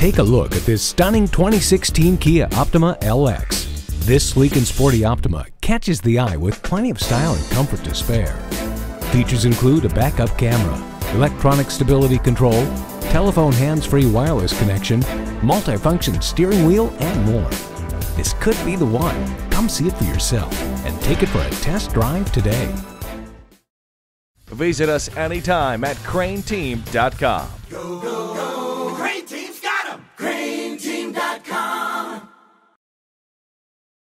take a look at this stunning 2016 Kia Optima LX. This sleek and sporty Optima catches the eye with plenty of style and comfort to spare. Features include a backup camera, electronic stability control, telephone hands-free wireless connection, multifunction steering wheel, and more. This could be the one. Come see it for yourself and take it for a test drive today. Visit us anytime at craneteam.com.